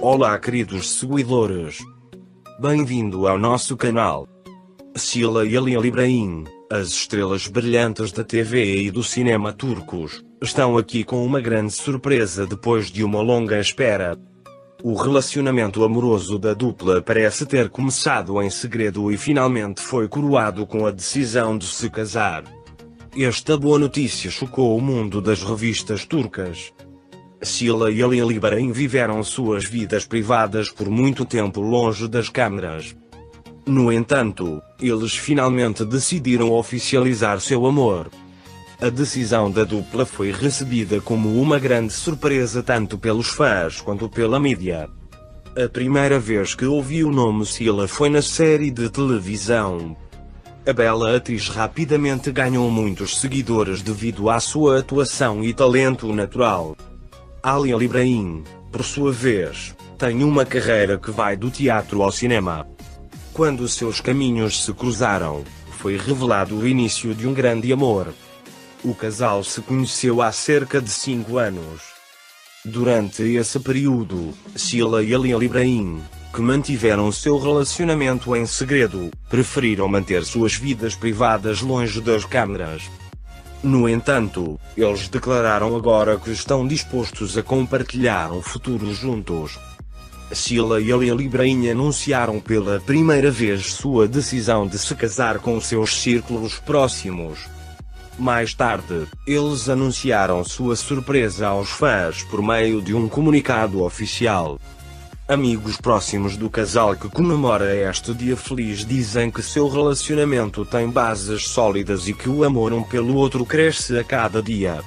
Olá queridos seguidores, bem-vindo ao nosso canal. Sıla e Halil İbrahim, as estrelas brilhantes da TV e do cinema turcos, estão aqui com uma grande surpresa depois de uma longa espera. O relacionamento amoroso da dupla parece ter começado em segredo e finalmente foi coroado com a decisão de se casar. Esta boa notícia chocou o mundo das revistas turcas. Sıla e Halil İbrahim viveram suas vidas privadas por muito tempo longe das câmeras. No entanto, eles finalmente decidiram oficializar seu amor. A decisão da dupla foi recebida como uma grande surpresa tanto pelos fãs quanto pela mídia. A primeira vez que ouvi o nome Sıla foi na série de televisão. A bela atriz rapidamente ganhou muitos seguidores devido à sua atuação e talento natural. Halil İbrahim, por sua vez, tem uma carreira que vai do teatro ao cinema. Quando seus caminhos se cruzaram, foi revelado o início de um grande amor. O casal se conheceu há cerca de 5 anos. Durante esse período, Sıla e Halil İbrahim, que mantiveram seu relacionamento em segredo, preferiram manter suas vidas privadas longe das câmeras. No entanto, eles declararam agora que estão dispostos a compartilhar um futuro juntos. Sıla e Halil İbrahim anunciaram pela primeira vez sua decisão de se casar com seus círculos próximos. Mais tarde, eles anunciaram sua surpresa aos fãs por meio de um comunicado oficial. Amigos próximos do casal que comemora este dia feliz dizem que seu relacionamento tem bases sólidas e que o amor um pelo outro cresce a cada dia.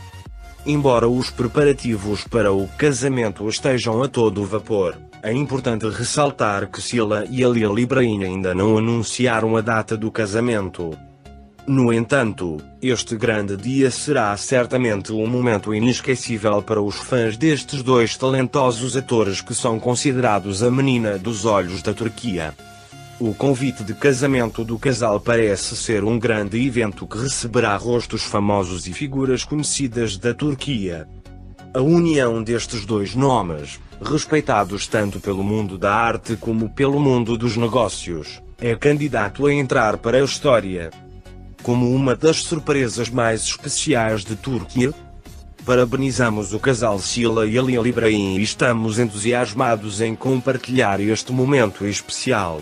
Embora os preparativos para o casamento estejam a todo vapor, é importante ressaltar que Sıla e Halil İbrahim ainda não anunciaram a data do casamento. No entanto, este grande dia será certamente um momento inesquecível para os fãs destes dois talentosos atores que são considerados a menina dos olhos da Turquia. O convite de casamento do casal parece ser um grande evento que receberá rostos famosos e figuras conhecidas da Turquia. A união destes dois nomes, respeitados tanto pelo mundo da arte como pelo mundo dos negócios, é candidato a entrar para a história como uma das surpresas mais especiais de Turquia. Parabenizamos o casal Sıla e Halil İbrahim e estamos entusiasmados em compartilhar este momento especial.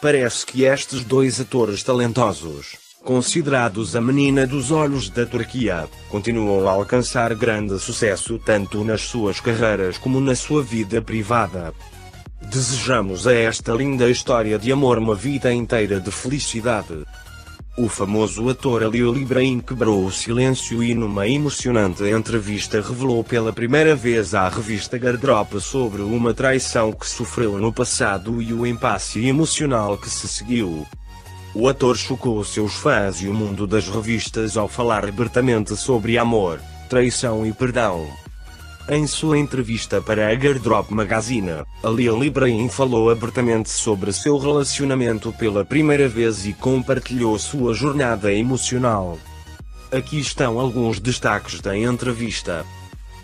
Parece que estes dois atores talentosos, considerados a menina dos olhos da Turquia, continuam a alcançar grande sucesso tanto nas suas carreiras como na sua vida privada. Desejamos a esta linda história de amor uma vida inteira de felicidade. O famoso ator Halil İbrahim quebrou o silêncio e numa emocionante entrevista revelou pela primeira vez à revista Gardrop sobre uma traição que sofreu no passado e o impasse emocional que se seguiu. O ator chocou seus fãs e o mundo das revistas ao falar abertamente sobre amor, traição e perdão. Em sua entrevista para a Gardrop Magazine, Halil İbrahim falou abertamente sobre seu relacionamento pela primeira vez e compartilhou sua jornada emocional. Aqui estão alguns destaques da entrevista.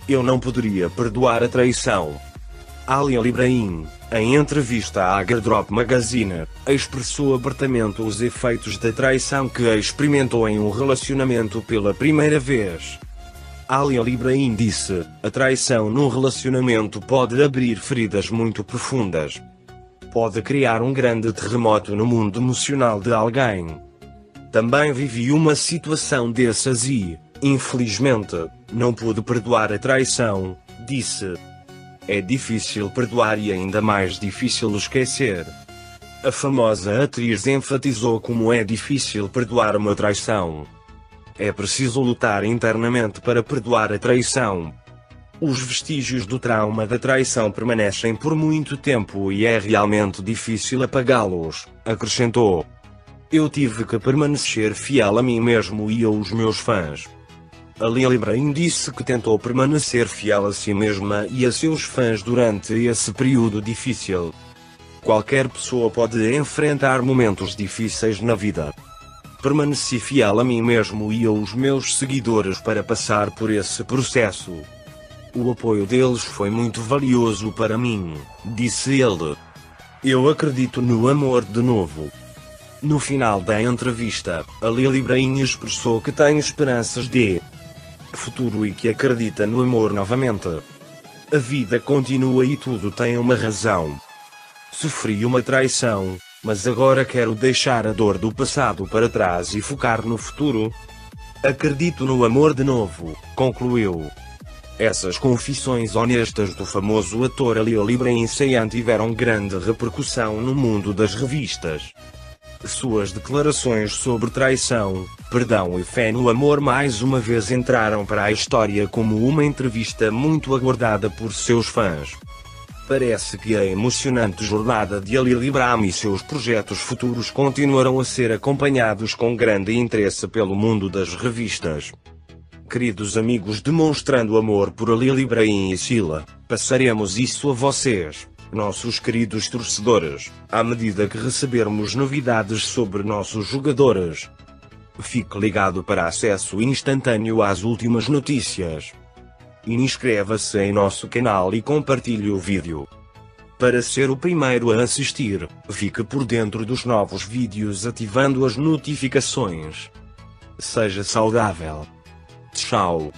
Eu não poderia perdoar a traição. Halil İbrahim, em entrevista à Gardrop Magazine, expressou abertamente os efeitos da traição que experimentou em um relacionamento pela primeira vez. Halil İbrahim disse, a traição num relacionamento pode abrir feridas muito profundas. Pode criar um grande terremoto no mundo emocional de alguém. Também vivi uma situação dessas e, infelizmente, não pude perdoar a traição, disse. É difícil perdoar e ainda mais difícil esquecer. A famosa atriz enfatizou como é difícil perdoar uma traição. É preciso lutar internamente para perdoar a traição. Os vestígios do trauma da traição permanecem por muito tempo e é realmente difícil apagá-los, acrescentou. Eu tive que permanecer fiel a mim mesmo e aos meus fãs. Halil İbrahim disse que tentou permanecer fiel a si mesma e a seus fãs durante esse período difícil. Qualquer pessoa pode enfrentar momentos difíceis na vida. Permaneci fiel a mim mesmo e aos meus seguidores para passar por esse processo. O apoio deles foi muito valioso para mim, disse ele. Eu acredito no amor de novo. No final da entrevista, Halil İbrahim expressou que tem esperanças de futuro e que acredita no amor novamente. A vida continua e tudo tem uma razão. Sofri uma traição, mas agora quero deixar a dor do passado para trás e focar no futuro. Acredito no amor de novo, concluiu. Essas confissões honestas do famoso ator Halil İbrahim tiveram grande repercussão no mundo das revistas. Suas declarações sobre traição, perdão e fé no amor mais uma vez entraram para a história como uma entrevista muito aguardada por seus fãs. Parece que a emocionante jornada de Halil İbrahim e seus projetos futuros continuarão a ser acompanhados com grande interesse pelo mundo das revistas. Queridos amigos, demonstrando amor por Halil İbrahim e Sıla, passaremos isso a vocês, nossos queridos torcedores, à medida que recebermos novidades sobre nossos jogadores. Fique ligado para acesso instantâneo às últimas notícias. Inscreva-se em nosso canal e compartilhe o vídeo. Para ser o primeiro a assistir, fique por dentro dos novos vídeos ativando as notificações. Seja saudável. Tchau.